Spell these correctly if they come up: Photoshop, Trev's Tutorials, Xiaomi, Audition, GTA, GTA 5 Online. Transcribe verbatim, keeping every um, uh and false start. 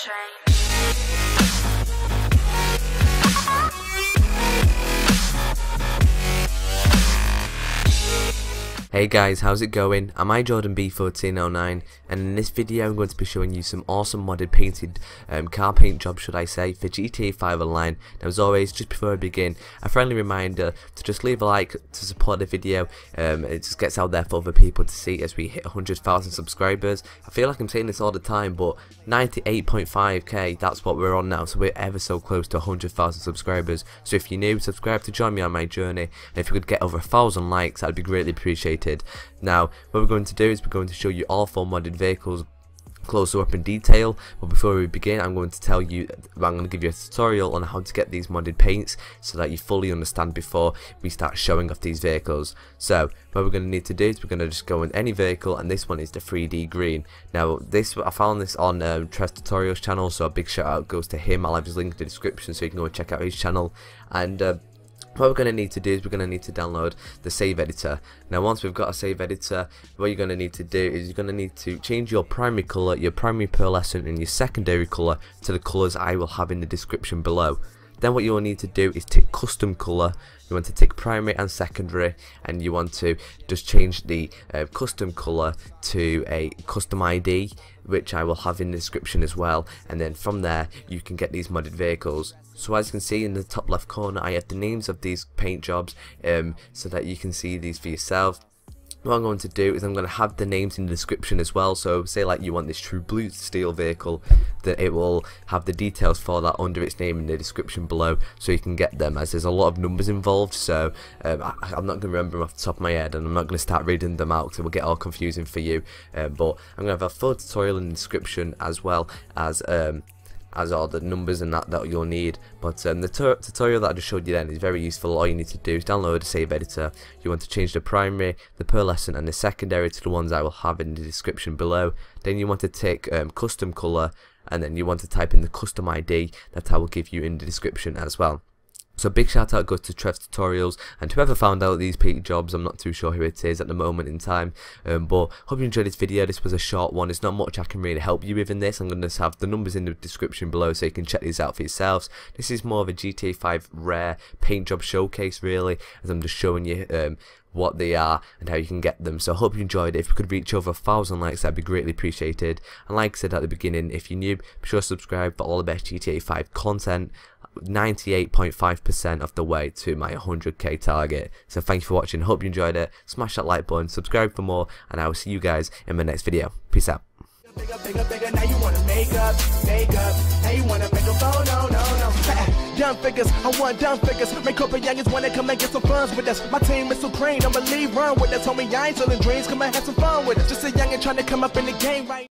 change. Hey guys, how's it going? I'm I Jordan B one four zero nine, and in this video I'm going to be showing you some awesome modded painted um, car paint jobs, should I say, for G T A five Online. Now as always, just before I begin, a friendly reminder to just leave a like to support the video. Um, it just gets out there for other people to see as we hit one hundred thousand subscribers. I feel like I'm saying this all the time, but ninety-eight point five K, that's what we're on now, so we're ever so close to one hundred thousand subscribers. So if you're new, subscribe to join me on my journey, and if you could get over one thousand likes, that'd be greatly appreciated. Now, what we're going to do is we're going to show you all four modded vehicles closer up in detail, but before we begin I'm going to tell you, I'm going to give you a tutorial on how to get these modded paints so that you fully understand before we start showing off these vehicles. So what we're going to need to do is we're going to just go in any vehicle, and this one is the three D green. Now this, I found this on um, Trev's Tutorials channel, so a big shout out goes to him. I'll have his link in the description so you can go and check out his channel. And uh, what we're going to need to do is we're going to need to download the save editor. Now once we've got a save editor, what you're going to need to do is you're going to need to change your primary colour, your primary pearlescent and your secondary colour to the colours I will have in the description below. Then what you'll need to do is tick custom colour. You want to tick primary and secondary, and you want to just change the uh, custom colour to a custom I D, which I will have in the description as well, and then from there you can get these modded vehicles. So as you can see in the top left corner I have the names of these paint jobs, um, so that you can see these for yourself. What I'm going to do is I'm going to have the names in the description as well, so say like you want this true blue steel vehicle, that it will have the details for that under its name in the description below so you can get them, as there's a lot of numbers involved. So um, I, I'm not going to remember them off the top of my head, and I'm not going to start reading them out because it will get all confusing for you, uh, but I'm going to have a full tutorial in the description as well as um, as all the numbers and that that you'll need. But um, the tutorial that I just showed you then is very useful. All you need to do is download the save editor. You want to change the primary, the pearlescent and the secondary to the ones I will have in the description below. Then you want to tick um, custom colour, and then you want to type in the custom I D that I will give you in the description as well. So big shout out goes to Trev's Tutorials and whoever found out these paint jobs. I'm not too sure who it is at the moment in time, um, but hope you enjoyed this video. This was a short one, it's not much I can really help you with in this. I'm going to have the numbers in the description below so you can check these out for yourselves. This is more of a G T A five rare paint job showcase really, as I'm just showing you um, what they are and how you can get them. So I hope you enjoyed it. If we could reach over a thousand likes, that'd be greatly appreciated. And like I said at the beginning, if you're new, be sure to subscribe for all the best G T A five content. ninety-eight point five percent of the way to my one hundred K target. So thank you for watching. Hope you enjoyed it. Smash that like button, subscribe for more, and I will see you guys in my next video. Peace out. Bigger, bigger, bigger, now you wanna make up, make up, now you wanna make up, oh no, no, no, ha, dumb figures, I want dumb figures, make up a youngins wanna come and get some funds with us, my team is so green, I'ma leave, run with us, homie, I ain't selling dreams, come and have some fun with us, just a youngin' trying to come up in the game right now.